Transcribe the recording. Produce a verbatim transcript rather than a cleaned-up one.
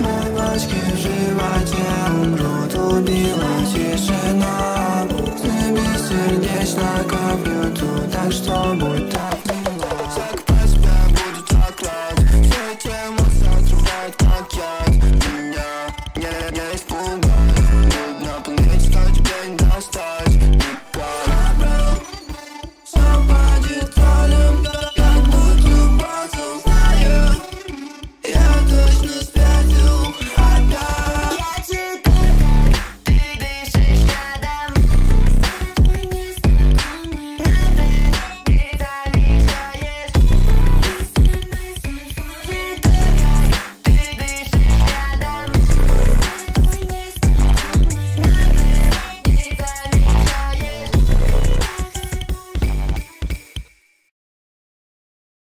My life gives